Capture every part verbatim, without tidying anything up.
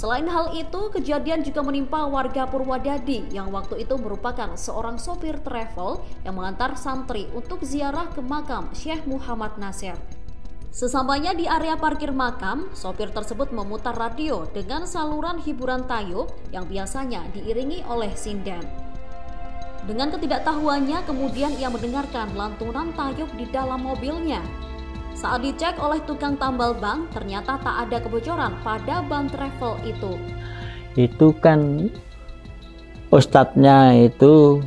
Selain hal itu, kejadian juga menimpa warga Purwodadi yang waktu itu merupakan seorang sopir travel yang mengantar santri untuk ziarah ke makam Syekh Muhammad Nasir. Sesampainya di area parkir makam, sopir tersebut memutar radio dengan saluran hiburan tayub yang biasanya diiringi oleh sinden. Dengan ketidaktahuannya, kemudian ia mendengarkan lantunan tayub di dalam mobilnya. Saat dicek oleh tukang tambal ban, ternyata tak ada kebocoran pada ban travel itu. Itu kan ustadznya itu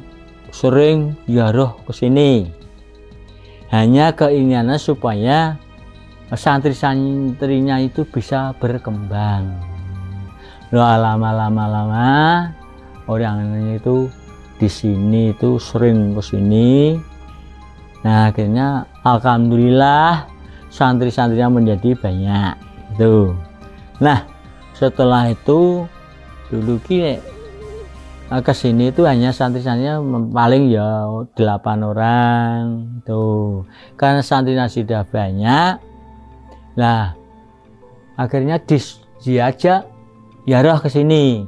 sering ziarah ke sini. Hanya keinginannya supaya santri-santrinya itu bisa berkembang. Lama-lama-lama orangnya itu di sini itu sering ke sini. Nah, akhirnya alhamdulillah santri-santrinya menjadi banyak itu. Nah, setelah itu dulu ki ke sini itu hanya santri-santrinya paling ya delapan orang tuh. Karena santrinya sudah banyak. Nah, akhirnya dis diajak ziarah ke sini,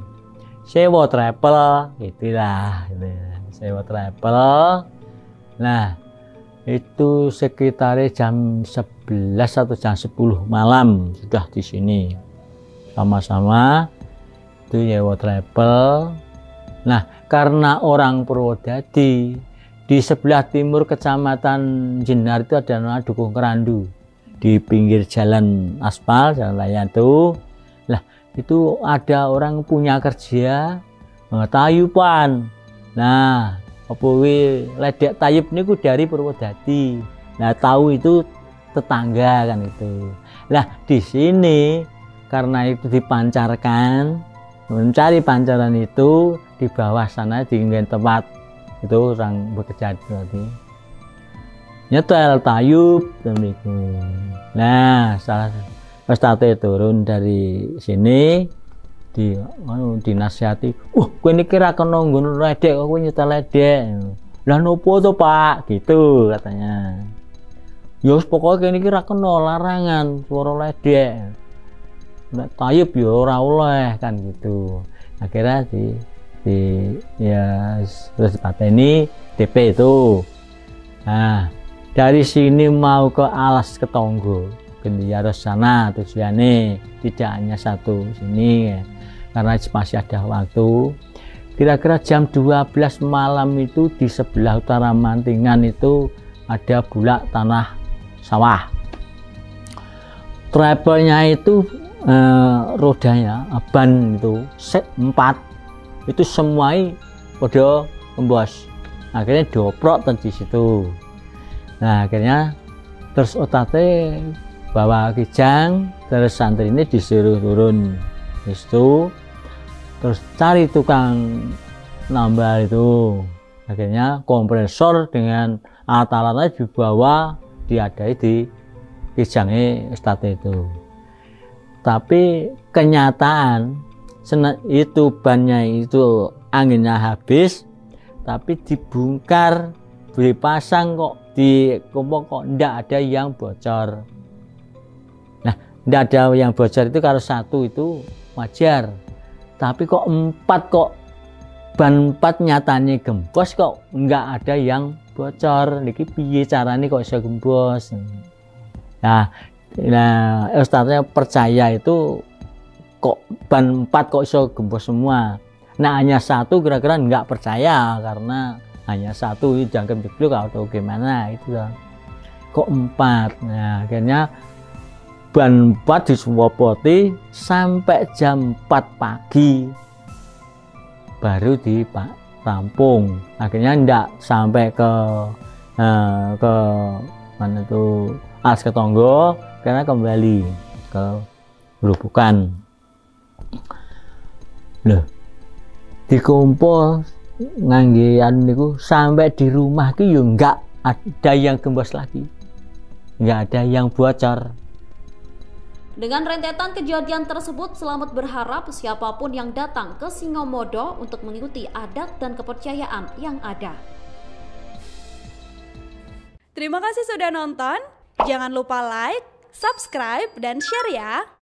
sewa travel, gitulah, gitu ya. Sewa travel. Nah, itu sekitar jam sebelas atau jam sepuluh malam sudah di sini, sama-sama itu sewa travel. Nah, karena orang Purwodadi di sebelah timur Kecamatan Jenar itu ada nama Dukuh Kerandu. Di pinggir jalan aspal, jalan layang tuh, lah itu ada orang punya kerja tayupan. Nah, opowi ledek tayub niku dari Purwodadi. Nah, tahu itu tetangga kan itu. Lah di sini karena itu dipancarkan, mencari pancaran itu di bawah sana di tempat itu orang bekerja berarti. Nyetel tayub demikian. Nah, salah ustadz turun dari sini di anu dinasihati, "Wah, kowe niki ra kena nggon ledek, kowe nyetel ledek." "Lah nopo to, Pak?" gitu katanya. "Ya wis pokoke niki ra kena larangan suara ledek. Nek tayub ya ora oleh kan gitu." Akhirnya di di ya terus dipateni D P itu. Nah, dari sini mau ke alas Ketonggo, Gendiaro sana tujuannya tidak hanya satu sini ya. Karena masih ada waktu. Kira-kira jam dua belas malam itu di sebelah utara Mantingan itu ada bulak tanah sawah. Travelnya itu eh, rodanya ban itu set empat itu semuai pada embos. Akhirnya dioprok di situ. Nah, akhirnya terus otate bawa kijang, terus santri ini disuruh turun di situ, terus cari tukang nambal itu. Akhirnya kompresor dengan alat-alatnya dibawa diadai di kijangnya ustadz itu. Tapi kenyataan itu bannya itu anginnya habis, tapi dibongkar, beli pasang kok di kompok kok ndak ada yang bocor. Nah, ndak ada yang bocor itu kalau satu itu wajar. Tapi kok empat kok ban empat nyatanya gembos kok nggak ada yang bocor. Niki piye carane kok iso gembos? Nah, nah ustadznya percaya itu kok ban empat kok iso gembos semua. Nah, hanya satu kira-kira nggak percaya karena hanya satu itu jangkem diblok atau gimana itu kan. Kok empat? Nah, akhirnya ban empat disuwopoti sampai jam empat pagi baru di Pak Rampung. Akhirnya ndak sampai ke eh, ke mana tuh alas Ketonggo karena kembali ke Belupukan. Loh, dikumpul nganggean niku sampai di rumah ki yo enggak ada yang gembos lagi, enggak ada yang bocor. Dengan rentetan kejadian tersebut, Slamet berharap siapapun yang datang ke Singomodo untuk mengikuti adat dan kepercayaan yang ada. Terima kasih sudah nonton, jangan lupa like, subscribe, dan share ya.